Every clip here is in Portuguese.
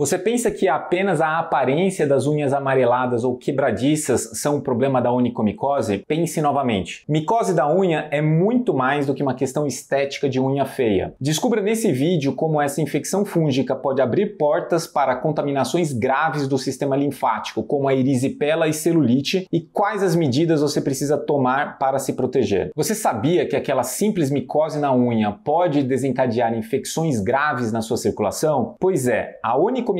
Você pensa que apenas a aparência das unhas amareladas ou quebradiças são o problema da onicomicose? Pense novamente. Micose da unha é muito mais do que uma questão estética de unha feia. Descubra nesse vídeo como essa infecção fúngica pode abrir portas para contaminações graves do sistema linfático, como a erisipela e celulite, e quais as medidas você precisa tomar para se proteger. Você sabia que aquela simples micose na unha pode desencadear infecções graves na sua circulação? Pois é, a onicomicose,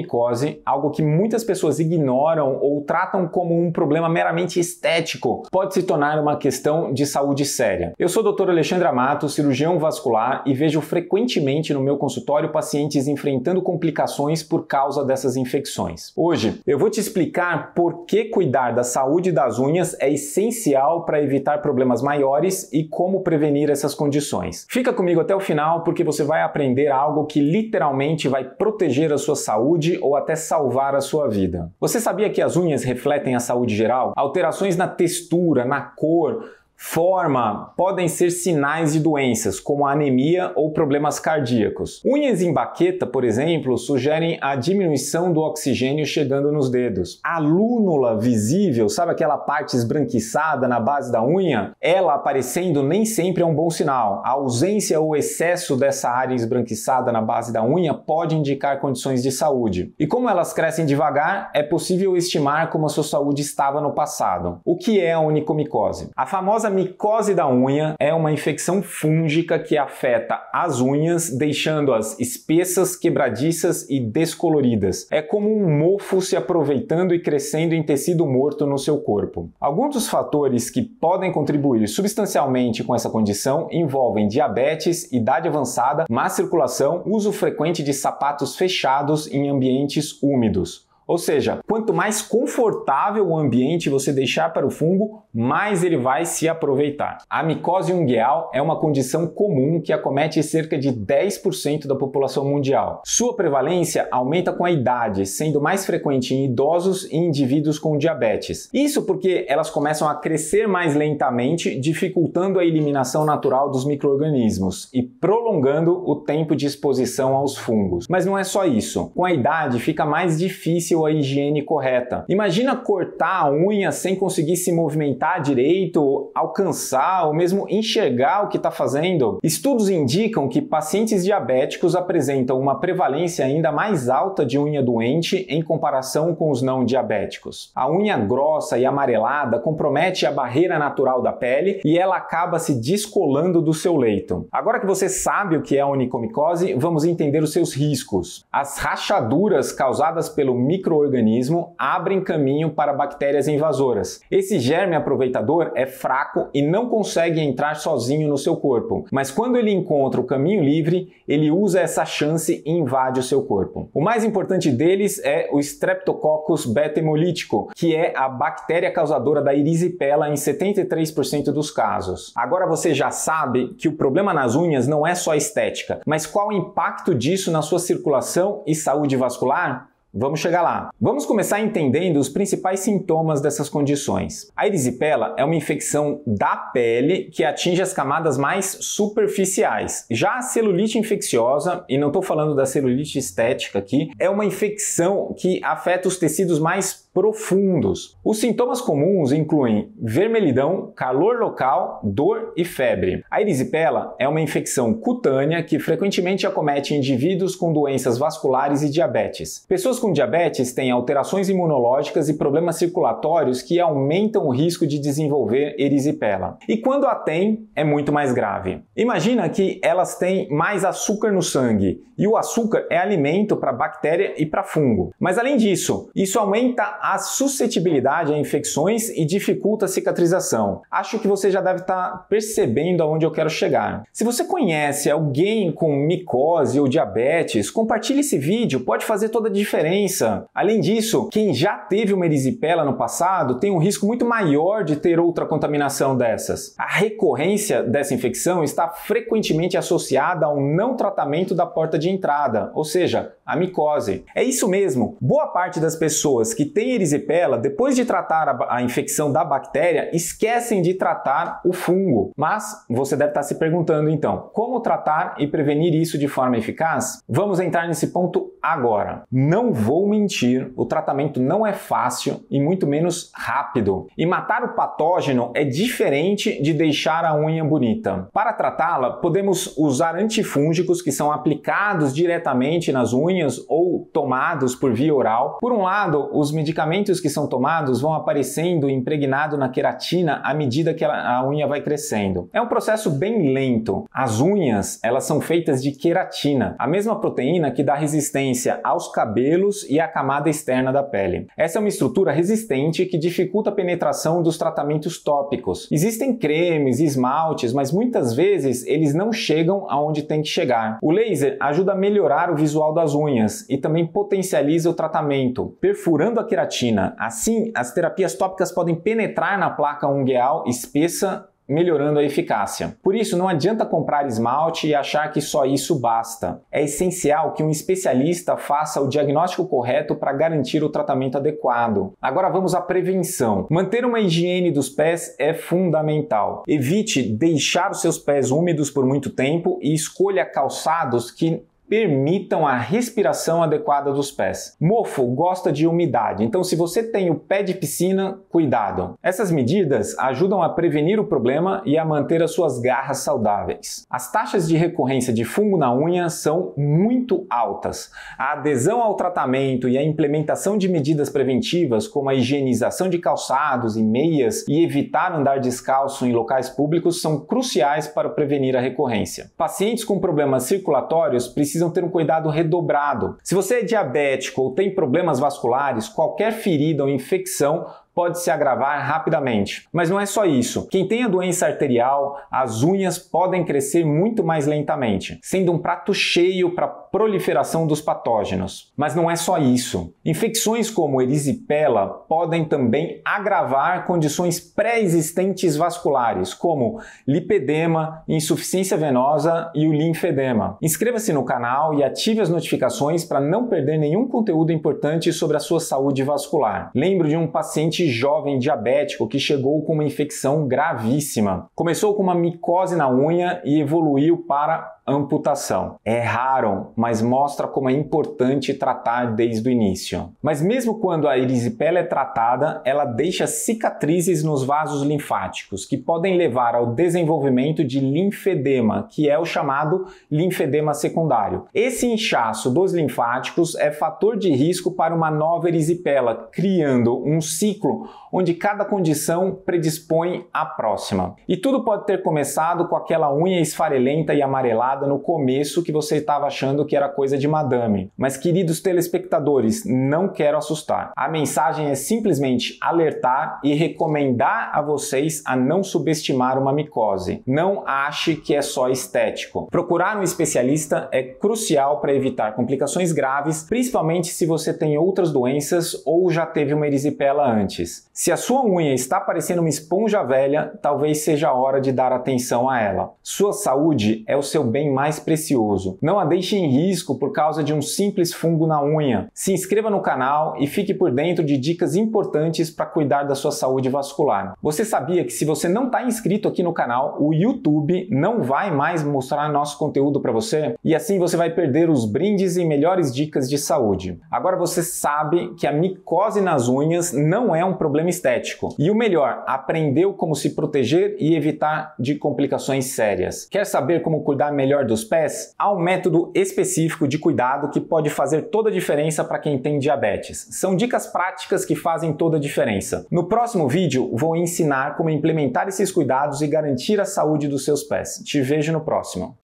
algo que muitas pessoas ignoram ou tratam como um problema meramente estético, pode se tornar uma questão de saúde séria. Eu sou o Dr. Alexandre Amato, cirurgião vascular, e vejo frequentemente no meu consultório pacientes enfrentando complicações por causa dessas infecções. Hoje, eu vou te explicar por que cuidar da saúde das unhas é essencial para evitar problemas maiores e como prevenir essas condições. Fica comigo até o final, porque você vai aprender algo que literalmente vai proteger a sua saúde ou até salvar a sua vida. Você sabia que as unhas refletem a saúde geral? Alterações na textura, na cor, forma podem ser sinais de doenças, como anemia ou problemas cardíacos. Unhas em baqueta, por exemplo, sugerem a diminuição do oxigênio chegando nos dedos. A lúnula visível, sabe aquela parte esbranquiçada na base da unha? Ela aparecendo nem sempre é um bom sinal. A ausência ou excesso dessa área esbranquiçada na base da unha pode indicar condições de saúde. E como elas crescem devagar, é possível estimar como a sua saúde estava no passado. O que é a onicomicose? A famosa micose da unha é uma infecção fúngica que afeta as unhas, deixando-as espessas, quebradiças e descoloridas. É como um mofo se aproveitando e crescendo em tecido morto no seu corpo. Alguns dos fatores que podem contribuir substancialmente com essa condição envolvem diabetes, idade avançada, má circulação, uso frequente de sapatos fechados em ambientes úmidos. Ou seja, quanto mais confortável o ambiente você deixar para o fungo, mais ele vai se aproveitar. A micose ungueal é uma condição comum que acomete cerca de 10% da população mundial. Sua prevalência aumenta com a idade, sendo mais frequente em idosos e indivíduos com diabetes. Isso porque elas começam a crescer mais lentamente, dificultando a eliminação natural dos micro-organismos e prolongando o tempo de exposição aos fungos. Mas não é só isso. Com a idade, fica mais difícil a higiene correta. Imagina cortar a unha sem conseguir se movimentar direito, alcançar ou mesmo enxergar o que está fazendo. Estudos indicam que pacientes diabéticos apresentam uma prevalência ainda mais alta de unha doente em comparação com os não diabéticos. A unha grossa e amarelada compromete a barreira natural da pele e ela acaba se descolando do seu leito. Agora que você sabe o que é a onicomicose, vamos entender os seus riscos. As rachaduras causadas pelo micro-organismo abrem caminho para bactérias invasoras. Esse germe aproveitador é fraco e não consegue entrar sozinho no seu corpo, mas quando ele encontra o caminho livre, ele usa essa chance e invade o seu corpo. O mais importante deles é o Streptococcus beta-hemolítico, que é a bactéria causadora da erisipela em 73% dos casos. Agora você já sabe que o problema nas unhas não é só estética, mas qual o impacto disso na sua circulação e saúde vascular? Vamos chegar lá. Vamos começar entendendo os principais sintomas dessas condições. A erisipela é uma infecção da pele que atinge as camadas mais superficiais. Já a celulite infecciosa, e não estou falando da celulite estética aqui, é uma infecção que afeta os tecidos mais profundos. Os sintomas comuns incluem vermelhidão, calor local, dor e febre. A erisipela é uma infecção cutânea que frequentemente acomete indivíduos com doenças vasculares e diabetes. Pessoas com diabetes têm alterações imunológicas e problemas circulatórios que aumentam o risco de desenvolver erisipela. E quando a tem, é muito mais grave. Imagina que elas têm mais açúcar no sangue, e o açúcar é alimento para bactéria e para fungo. Mas além disso, isso aumenta a suscetibilidade a infecções e dificulta a cicatrização. Acho que você já deve estar percebendo aonde eu quero chegar. Se você conhece alguém com micose ou diabetes, compartilhe esse vídeo, pode fazer toda a diferença. Além disso, quem já teve uma erisipela no passado tem um risco muito maior de ter outra contaminação dessas. A recorrência dessa infecção está frequentemente associada ao não tratamento da porta de entrada, ou seja, a micose. É isso mesmo, boa parte das pessoas que têm em erisipela, depois de tratar a infecção da bactéria, esquecem de tratar o fungo. Mas você deve estar se perguntando então, como tratar e prevenir isso de forma eficaz? Vamos entrar nesse ponto agora. Não vou mentir, o tratamento não é fácil e muito menos rápido. E matar o patógeno é diferente de deixar a unha bonita. Para tratá-la, podemos usar antifúngicos que são aplicados diretamente nas unhas ou tomados por via oral. Por um lado, os medicamentos que são tomados vão aparecendo impregnado na queratina à medida que a unha vai crescendo. É um processo bem lento. As unhas, elas são feitas de queratina, a mesma proteína que dá resistência aos cabelos e à camada externa da pele. Essa é uma estrutura resistente que dificulta a penetração dos tratamentos tópicos. Existem cremes, esmaltes, mas muitas vezes eles não chegam aonde tem que chegar. O laser ajuda a melhorar o visual das unhas e também potencializa o tratamento, perfurando a queratina. Assim, as terapias tópicas podem penetrar na placa ungueal espessa, melhorando a eficácia. Por isso, não adianta comprar esmalte e achar que só isso basta. É essencial que um especialista faça o diagnóstico correto para garantir o tratamento adequado. Agora vamos à prevenção. Manter uma higiene dos pés é fundamental. Evite deixar os seus pés úmidos por muito tempo e escolha calçados que permitam a respiração adequada dos pés. Mofo gosta de umidade, então se você tem o pé de piscina, cuidado. Essas medidas ajudam a prevenir o problema e a manter as suas garras saudáveis. As taxas de recorrência de fungo na unha são muito altas. A adesão ao tratamento e a implementação de medidas preventivas, como a higienização de calçados e meias e evitar andar descalço em locais públicos, são cruciais para prevenir a recorrência. Pacientes com problemas circulatórios precisam ter um cuidado redobrado. Se você é diabético ou tem problemas vasculares, qualquer ferida ou infecção pode se agravar rapidamente. Mas não é só isso. Quem tem a doença arterial, as unhas podem crescer muito mais lentamente, sendo um prato cheio para a proliferação dos patógenos. Mas não é só isso. Infecções como erisipela podem também agravar condições pré-existentes vasculares, como lipedema, insuficiência venosa e o linfedema. Inscreva-se no canal e ative as notificações para não perder nenhum conteúdo importante sobre a sua saúde vascular. Lembro de um paciente jovem diabético que chegou com uma infecção gravíssima. Começou com uma micose na unha e evoluiu para amputação. É raro, mas mostra como é importante tratar desde o início. Mas mesmo quando a erisipela é tratada, ela deixa cicatrizes nos vasos linfáticos, que podem levar ao desenvolvimento de linfedema, que é o chamado linfedema secundário. Esse inchaço dos linfáticos é fator de risco para uma nova erisipela, criando um ciclo onde cada condição predispõe à próxima. E tudo pode ter começado com aquela unha esfarelenta e amarelada no começo que você estava achando que era coisa de madame. Mas, queridos telespectadores, não quero assustar. A mensagem é simplesmente alertar e recomendar a vocês a não subestimar uma micose. Não ache que é só estético. Procurar um especialista é crucial para evitar complicações graves, principalmente se você tem outras doenças ou já teve uma erisipela antes. Se a sua unha está parecendo uma esponja velha, talvez seja a hora de dar atenção a ela. Sua saúde é o seu bem mais precioso. Não a deixe em risco por causa de um simples fungo na unha. Se inscreva no canal e fique por dentro de dicas importantes para cuidar da sua saúde vascular. Você sabia que se você não está inscrito aqui no canal, o YouTube não vai mais mostrar nosso conteúdo para você? E assim você vai perder os brindes e melhores dicas de saúde. Agora você sabe que a micose nas unhas não é um problema estético. E o melhor, aprendeu como se proteger e evitar de complicações sérias. Quer saber como cuidar melhor dos pés? Há um método específico de cuidado que pode fazer toda a diferença para quem tem diabetes. São dicas práticas que fazem toda a diferença. No próximo vídeo, vou ensinar como implementar esses cuidados e garantir a saúde dos seus pés. Te vejo no próximo.